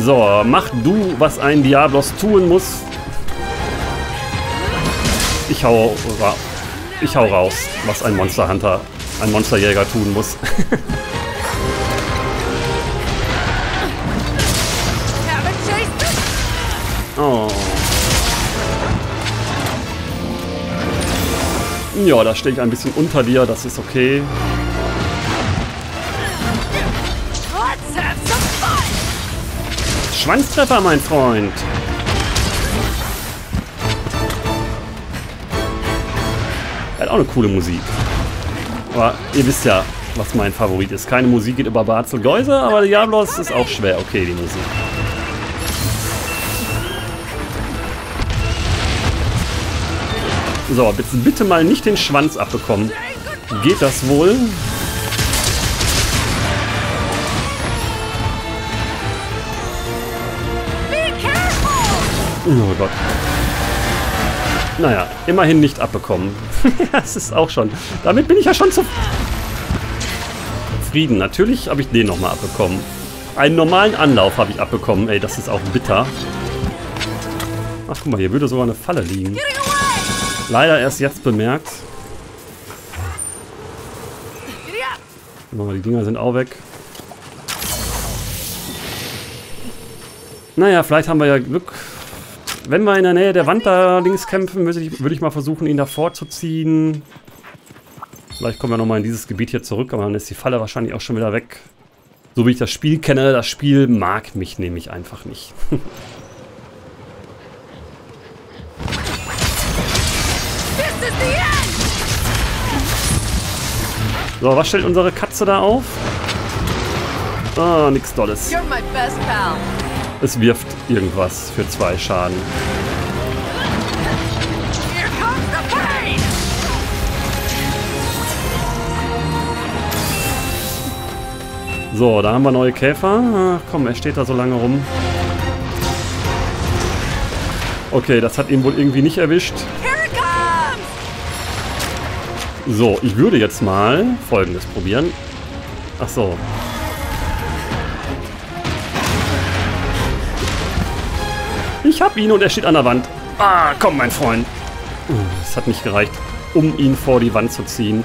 So, mach du, was ein Diablos tun muss. Ich hau, ich hau raus, was ein Monster Hunter, ein Monsterjäger tun muss. Oh. Ja, da stehe ich ein bisschen unter dir, das ist okay. Schwanztreffer, mein Freund. Er hat auch eine coole Musik. Aber ihr wisst ja, was mein Favorit ist. Keine Musik geht über Barzel Geuse, aber Diablos ist auch schwer. Okay, die Musik. So, bitte, bitte mal nicht den Schwanz abbekommen. Geht das wohl? Oh Gott. Naja, immerhin nicht abbekommen. Das ist auch schon. Damit bin ich ja schon zufrieden. Natürlich habe ich den nochmal abbekommen. Einen normalen Anlauf habe ich abbekommen. Ey, das ist auch bitter. Ach, guck mal, hier würde sogar eine Falle liegen. Leider erst jetzt bemerkt. Oh, die Dinger sind auch weg. Naja, vielleicht haben wir ja Glück. Wenn wir in der Nähe der Wand da links kämpfen, würde ich, würde ich mal versuchen, ihn davor zu ziehen. Vielleicht kommen wir nochmal in dieses Gebiet hier zurück, aber dann ist die Falle wahrscheinlich auch schon wieder weg. So wie ich das Spiel kenne, das Spiel mag mich nämlich einfach nicht. So, was stellt unsere Katze da auf? Ah, nix Dolles. Es wirft irgendwas für zwei Schaden. So, da haben wir neue Käfer. Ach komm, er steht da so lange rum. Okay, das hat ihn wohl irgendwie nicht erwischt. So, ich würde jetzt mal Folgendes probieren. Ach so. Ich hab ihn und er steht an der Wand. Ah, komm, mein Freund. Es hat nicht gereicht, um ihn vor die Wand zu ziehen.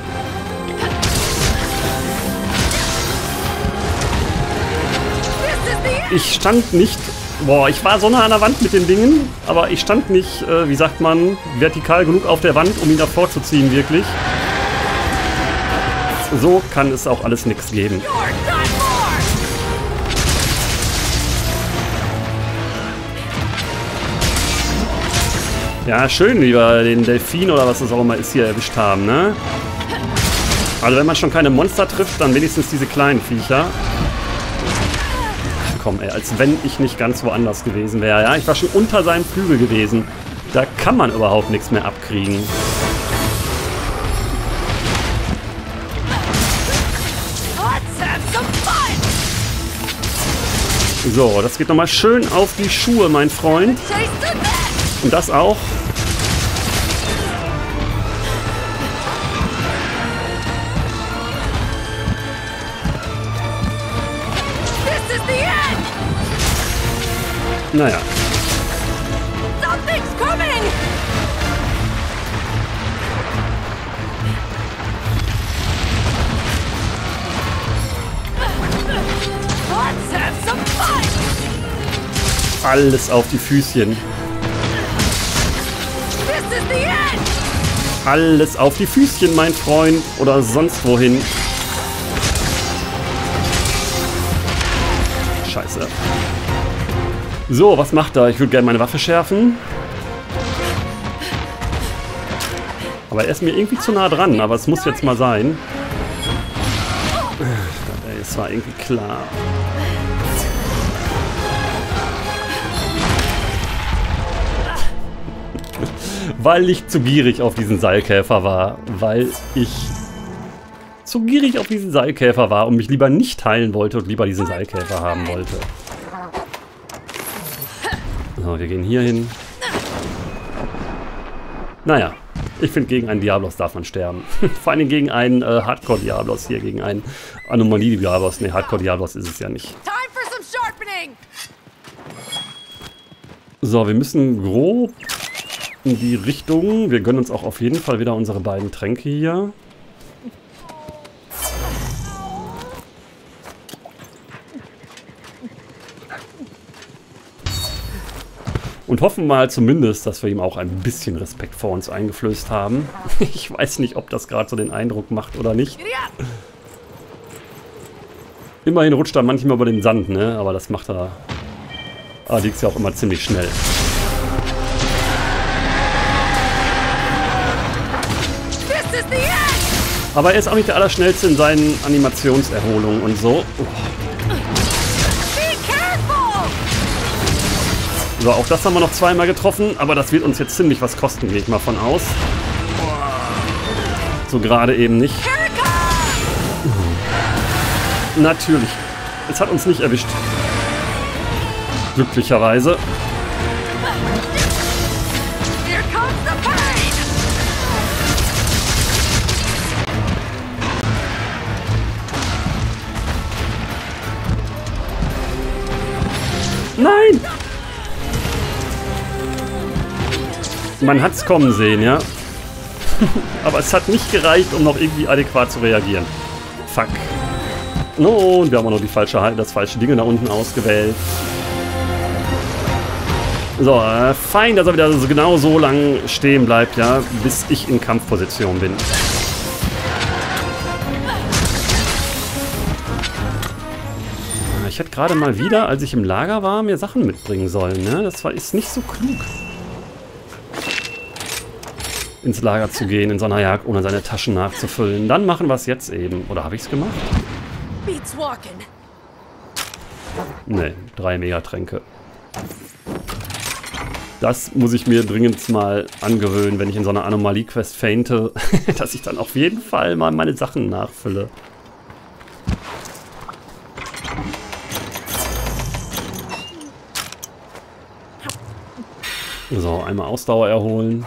Ich stand nicht... Boah, ich war so nah an der Wand mit den Dingen, aber ich stand nicht, äh, wie sagt man, vertikal genug auf der Wand, um ihn davor zu ziehen, wirklich. So kann es auch alles nichts geben. Ja, schön, wie wir den Delfin oder was das auch immer ist hier erwischt haben, ne? Also wenn man schon keine Monster trifft, dann wenigstens diese kleinen Viecher. Ach komm, ey, als wenn ich nicht ganz woanders gewesen wäre, ja? Ich war schon unter seinem Flügel gewesen. Da kann man überhaupt nichts mehr abkriegen. So, das geht nochmal schön auf die Schuhe, mein Freund. Und das auch. Naja. alles auf die Füßchen. Alles auf die Füßchen, mein Freund. Oder sonst wohin. Scheiße. So, was macht er? Ich würde gerne meine Waffe schärfen. Aber er ist mir irgendwie zu nah dran. Aber es muss jetzt mal sein. Das war irgendwie klar. Weil ich zu gierig auf diesen Seilkäfer war. Weil ich zu gierig auf diesen Seilkäfer war und mich lieber nicht heilen wollte und lieber diesen Seilkäfer haben wollte. So, wir gehen hier hin. Naja, ich finde, gegen einen Diablos darf man sterben. Vor allem gegen einen äh, Hardcore-Diablos hier, gegen einen Anomalie-Diablos. Ne, Hardcore-Diablos ist es ja nicht. So, wir müssen grob in die Richtung. Wir gönnen uns auch auf jeden Fall wieder unsere beiden Tränke hier. Und hoffen mal zumindest, dass wir ihm auch ein bisschen Respekt vor uns eingeflößt haben. Ich weiß nicht, ob das gerade so den Eindruck macht oder nicht. Immerhin rutscht er manchmal über den Sand, ne? Aber das macht er... Ah, liegt ja auch immer ziemlich schnell. Aber er ist auch nicht der Allerschnellste in seinen Animationserholungen und so. Oh. So, auch das haben wir noch zweimal getroffen, aber das wird uns jetzt ziemlich was kosten, gehe ich mal von aus. So gerade eben nicht. Natürlich. Es hat uns nicht erwischt. Glücklicherweise. Nein! Man hat es kommen sehen, ja. Aber es hat nicht gereicht, um noch irgendwie adäquat zu reagieren. Fuck. No, und wir haben auch noch die falsche, das falsche Ding da unten ausgewählt. So, äh, fein, dass er wieder so genau so lang stehen bleibt, ja, bis ich in Kampfposition bin. Ich hätte gerade mal wieder, als ich im Lager war, mir Sachen mitbringen sollen, ne? Das war, ist nicht so klug. Ins Lager zu gehen, in so einer Jagd, ohne seine Taschen nachzufüllen. Dann machen wir es jetzt eben. Oder habe ich es gemacht? Ne, drei Megatränke. Das muss ich mir dringend mal angewöhnen, wenn ich in so einer Anomalie-Quest feinte, dass ich dann auf jeden Fall mal meine Sachen nachfülle. So, einmal Ausdauer erholen.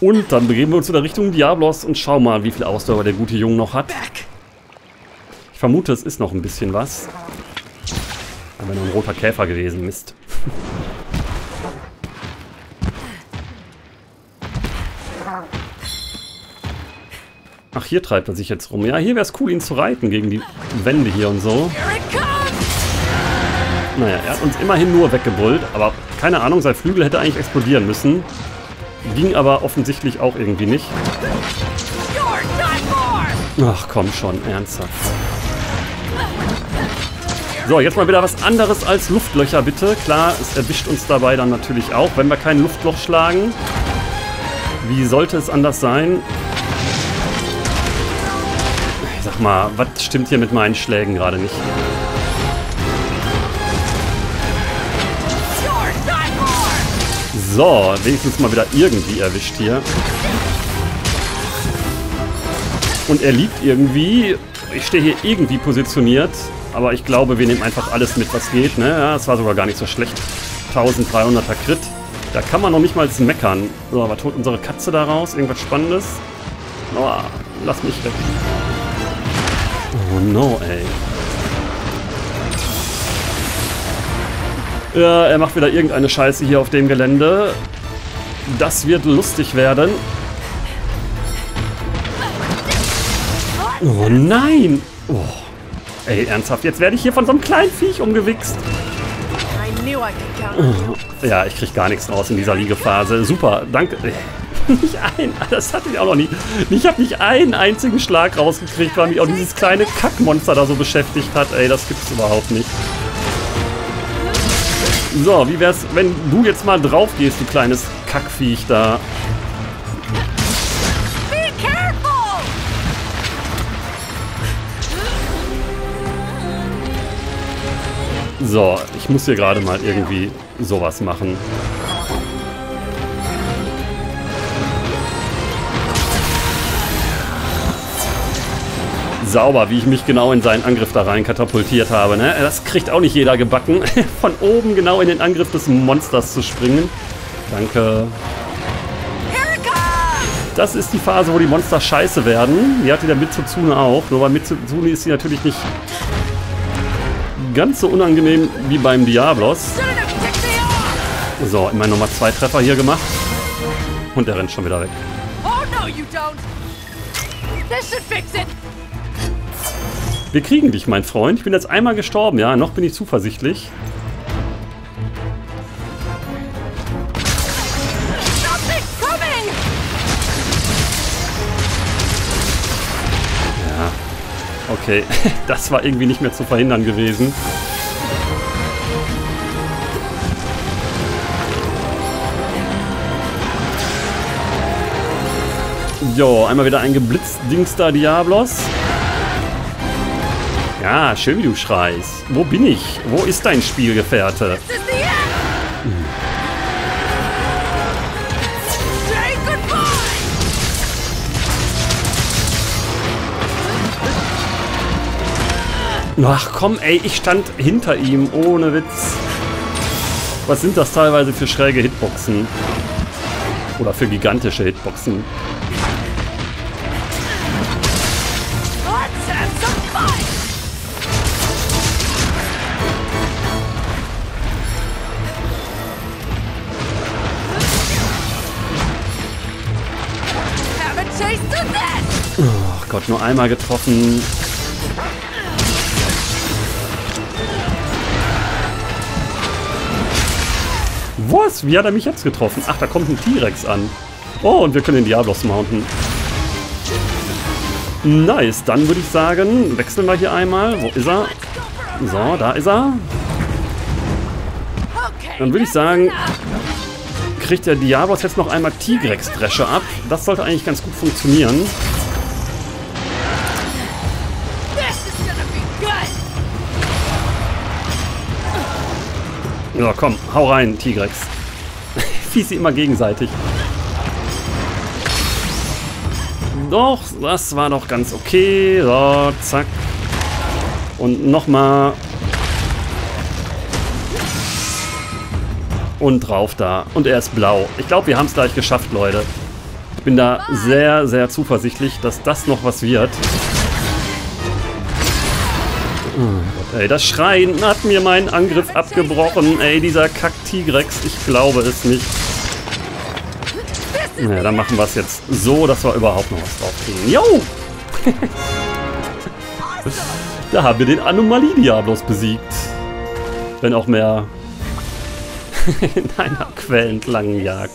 Und dann begeben wir uns in der Richtung Diablos und schauen mal, wie viel Ausdauer der gute Junge noch hat. Ich vermute, es ist noch ein bisschen was. Aber nur ein roter Käfer gewesen, Mist. Ach, hier treibt er sich jetzt rum. Ja, hier wäre es cool, ihn zu reiten gegen die Wände hier und so. Naja, er hat uns immerhin nur weggebrüllt, aber keine Ahnung, sein Flügel hätte eigentlich explodieren müssen. Ging aber offensichtlich auch irgendwie nicht. Ach komm schon, ernsthaft. So, jetzt mal wieder was anderes als Luftlöcher, bitte. Klar, es erwischt uns dabei dann natürlich auch, wenn wir kein Luftloch schlagen. Wie sollte es anders sein? Ich sag mal, was stimmt hier mit meinen Schlägen gerade nicht? So, wenigstens mal wieder irgendwie erwischt hier. Und er liegt irgendwie. Ich stehe hier irgendwie positioniert. Aber ich glaube, wir nehmen einfach alles mit, was geht. Ne? Ja, das war sogar gar nicht so schlecht. dreizehnhunderter Crit. Da kann man noch nicht mal meckern. So, was holt unsere Katze da raus? Irgendwas Spannendes? Oh, lass mich weg. Oh no, ey. Ja, er macht wieder irgendeine Scheiße hier auf dem Gelände. Das wird lustig werden. Oh nein! Oh. Ey, ernsthaft, jetzt werde ich hier von so einem kleinen Viech umgewichst. Oh. Ja, ich krieg gar nichts raus in dieser Liegephase. Super, danke. Nicht ein, das hatte ich auch noch nie. Ich habe nicht einen einzigen Schlag rausgekriegt, weil mich auch dieses kleine Kackmonster da so beschäftigt hat. Ey, das gibt's überhaupt nicht. So, wie wär's, wenn du jetzt mal drauf gehst, du kleines Kackviech da. So, ich muss hier gerade mal irgendwie sowas machen. Sauber, wie ich mich genau in seinen Angriff da rein katapultiert habe, ne? Das kriegt auch nicht jeder gebacken, von oben genau in den Angriff des Monsters zu springen. Danke. Das ist die Phase, wo die Monster scheiße werden. Die hatte der Mizutsune auch, nur bei Mizutsune ist sie natürlich nicht ganz so unangenehm wie beim Diablos. So, immerhin nochmal zwei Treffer hier gemacht. Und der rennt schon wieder weg. Wir kriegen dich, mein Freund. Ich bin jetzt einmal gestorben, ja. Noch bin ich zuversichtlich. Ja, okay. Das war irgendwie nicht mehr zu verhindern gewesen. Jo, einmal wieder ein geblitzt Dingster Diablos. Ja, schön wie du schreist. Wo bin ich? Wo ist dein Spielgefährte? Ach komm, ey, ich stand hinter ihm, ohne Witz. Was sind das teilweise für schräge Hitboxen? Oder für gigantische Hitboxen? Oh Gott, nur einmal getroffen. Was? Wie hat er mich jetzt getroffen? Ach, da kommt ein Tigrex an. Oh, und wir können den Diablos mounten. Nice, dann würde ich sagen, wechseln wir hier einmal. Wo ist er? So, da ist er. Dann würde ich sagen, kriegt der Diablos jetzt noch einmal Tigrex-Dresche ab. Das sollte eigentlich ganz gut funktionieren. So, komm, hau rein, Tigrex. Fies sie immer gegenseitig. Doch, das war doch ganz okay. So, zack. Und nochmal. Und drauf da. Und er ist blau. Ich glaube, wir haben es gleich geschafft, Leute. Ich bin da sehr, sehr zuversichtlich, dass das noch was wird. Oh, ey, das Schreien hat mir meinen Angriff abgebrochen. Ey, dieser Kack-Tigrex, ich glaube es nicht. Ja, dann machen wir es jetzt so, dass wir überhaupt noch was drauf kriegen. Jo! Da haben wir den Anomalie-Diablos besiegt. Wenn auch mehr in einer Quellenlangen Jagd.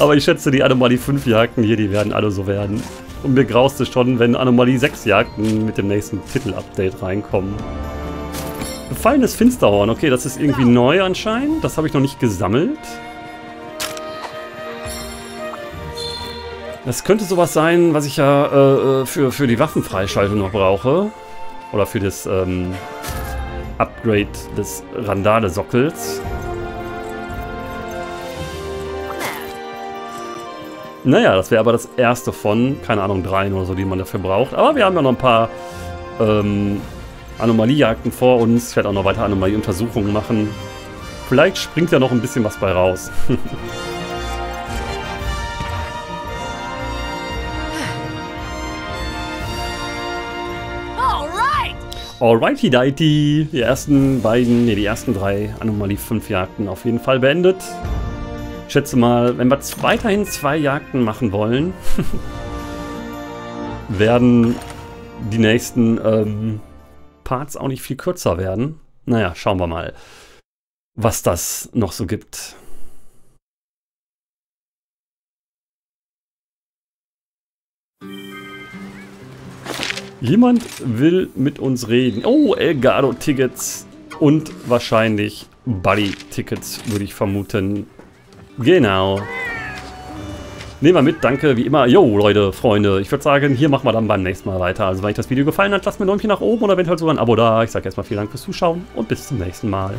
Aber ich schätze, die Anomalie fünf Jagden hier, die werden alle so werden. Und mir graust es schon, wenn Anomalie sechs Jagden mit dem nächsten Titel-Update reinkommen. Befallenes Finsterhorn. Okay, das ist irgendwie neu anscheinend. Das habe ich noch nicht gesammelt. Das könnte sowas sein, was ich ja äh, für, für die Waffenfreischaltung noch brauche. Oder für das ähm, Upgrade des Randale-Sockels. Naja, das wäre aber das erste von, keine Ahnung, dreien oder so, die man dafür braucht. Aber wir haben ja noch ein paar ähm, Anomalie-Jagden vor uns. Ich werde auch noch weiter Anomalie-Untersuchungen machen. Vielleicht springt ja noch ein bisschen was bei raus. Alrighty, Dighty. Die ersten beiden, nee, die ersten drei Anomalie fünf Jagden auf jeden Fall beendet. Ich schätze mal, wenn wir weiterhin zwei Jagden machen wollen, werden die nächsten ähm, Parts auch nicht viel kürzer werden. Naja, schauen wir mal, was das noch so gibt. Jemand will mit uns reden. Oh, Elgato-Tickets und wahrscheinlich Buddy-Tickets, würde ich vermuten. Genau. Nehmen wir mit, danke, wie immer. Jo, Leute, Freunde, ich würde sagen, hier machen wir dann beim nächsten Mal weiter. Also, wenn euch das Video gefallen hat, lasst mir ein Däumchen nach oben oder eventuell sogar ein Abo da. Ich sage erstmal vielen Dank fürs Zuschauen und bis zum nächsten Mal.